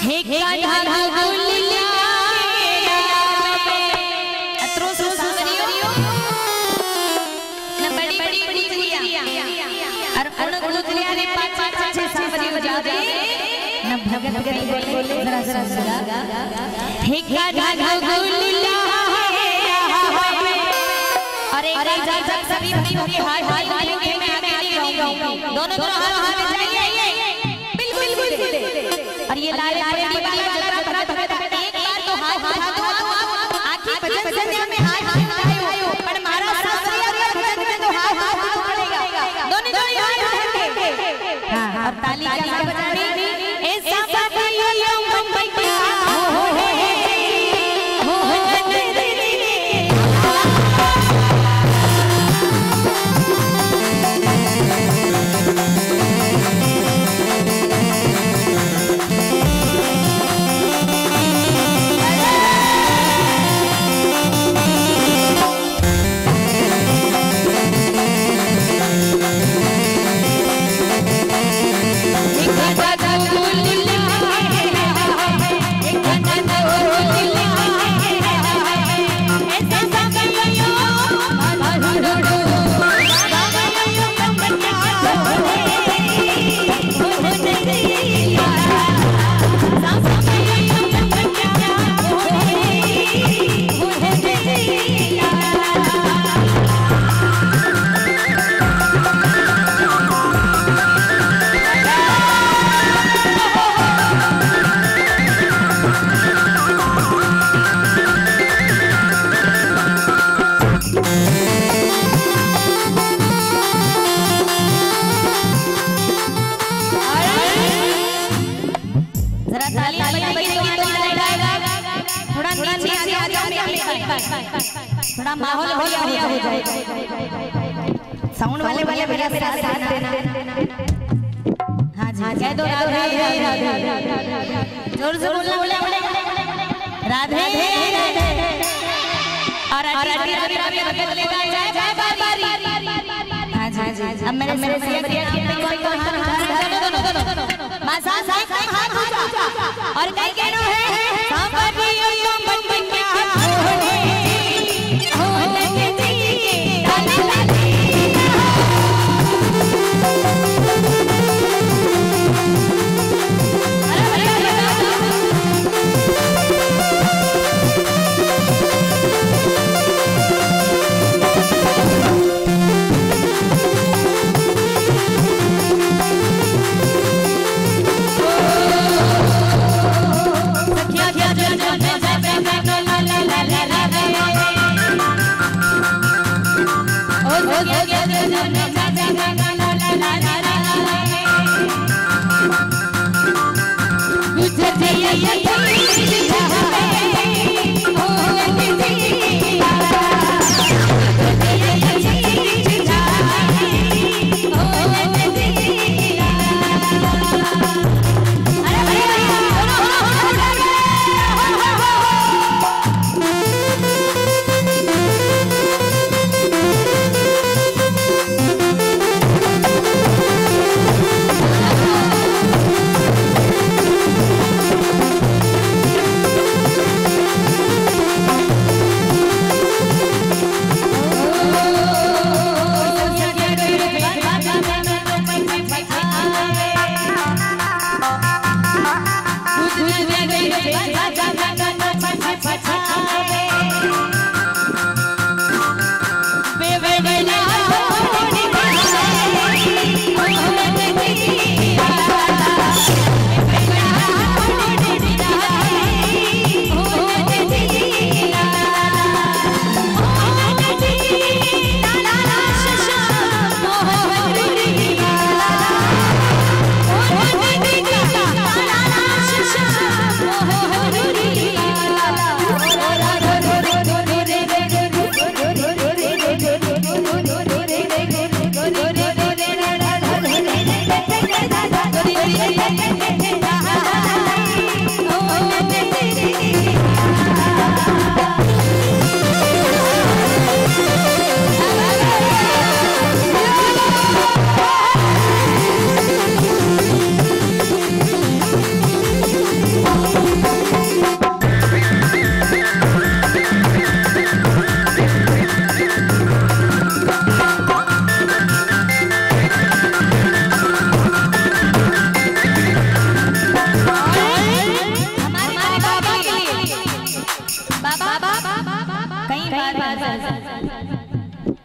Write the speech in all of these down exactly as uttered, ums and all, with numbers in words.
अरे सभी सभी हाथ हाथ में मैं आगे आगे जाऊंगा दोनों दोनों हाथ और ये लाल लाल वाला वाला एक बार तो हाथ हाथ आखिर भजन भजन में हाथ हाथ आए हो पर महाराज शास्त्रीय भजन में तो हाथ हाथ पड़ेगा दोनों दोनों हाथ हाथ हां और ताली का बजाने ए सासा भाइयों लोग मुंबई के हो हो हो हो थोड़ा माहौल हो जाएगा साउंड वाले वाले मेरा मेरा साथ देना हां जी कह दो राधे राधे जोर से बोलना बोलना राधे राधे और आरती आरती भगत लेता जाए जय बाबारी हां जी अब मेरे मेरे से दिया के तो हाथ उठा दोनों मां साथ एक हाथ उठा और कई कहनो है सांबरी यो बन बन Oh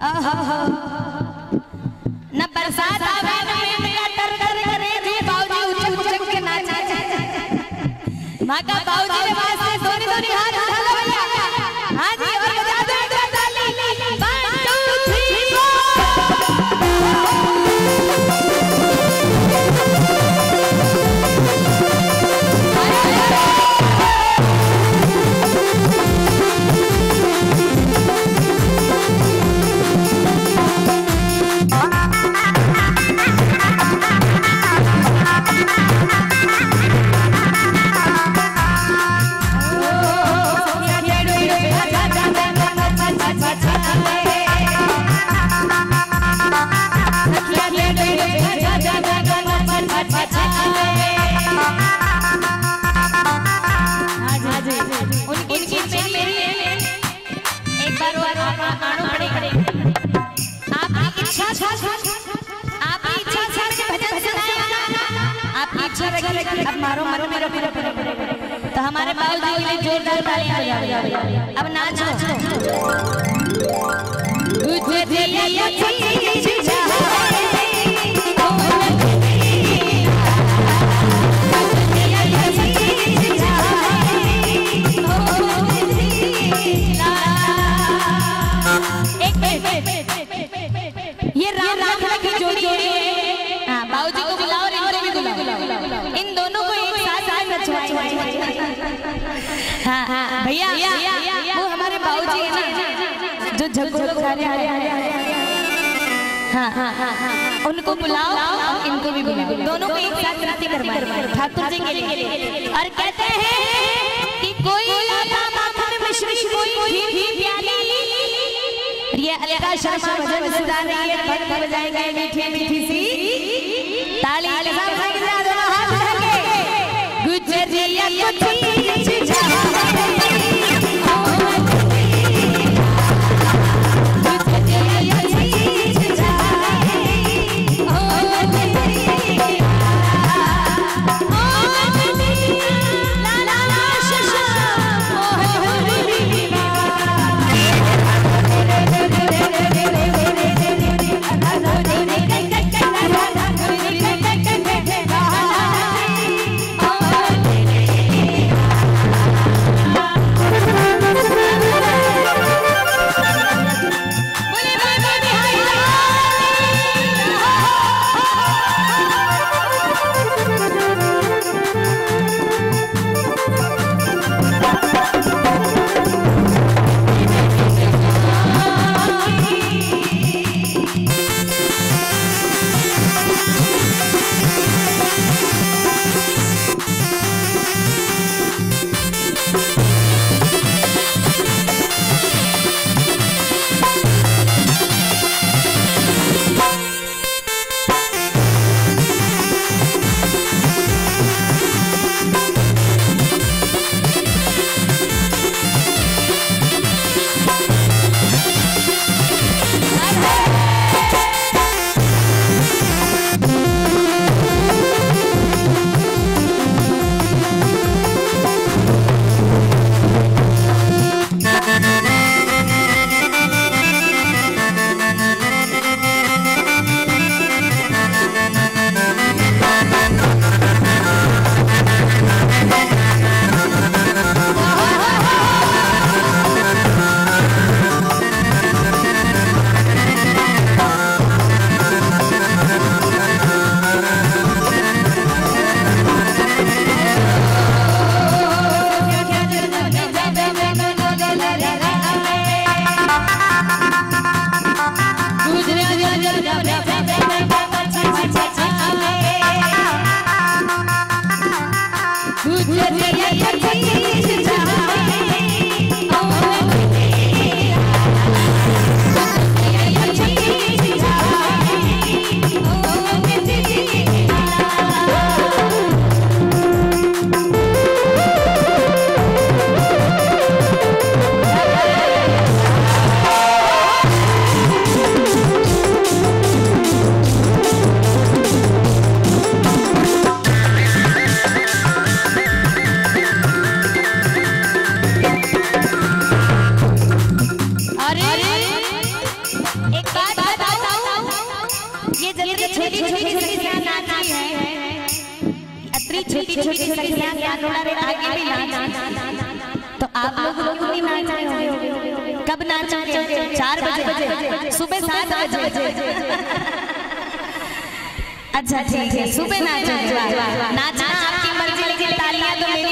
न बरसात आवे न मेरा तर तर करे जी बाऊजी उछक उछक के नाचे मां का बाऊजी के वास्ते दोनी दोनी हाथ उठा लो भैया। हां जी और बजा दो ताली अब मारो मारो मेरा मेरा तो हमारे बाबूजी के लिए जोरदार तालियां बजाओ। अब नाचो तुझे दिया यकीन जहां भैया वो हमारे बाबूजी हैं जो झगड़ो खा रहे हैं उनको बुलाओ इनको भी बुलाओ दोनों को एक साथ नृत्य करवाएं ठाकुर जी के लिए। और कहते हैं कि कोई माखन मिश्री कोई घी प्याली ये अलका शर्मा भजन सुना रही है। भक्त बजाएंगे मीठी मीठी सी ताली सब संग जा दोनों हाथ उठा के गुजरिया कुछ जहां थोड़ा आगे भी नाच, तो आप लोग भी नाच रहे होंगे। कब नाचोगे? चार बजे, सुबह सात बजे। अच्छा ठीक है, सुबह नाचोगे। नाचना आपकी मर्जी, लेकिन तालियां तो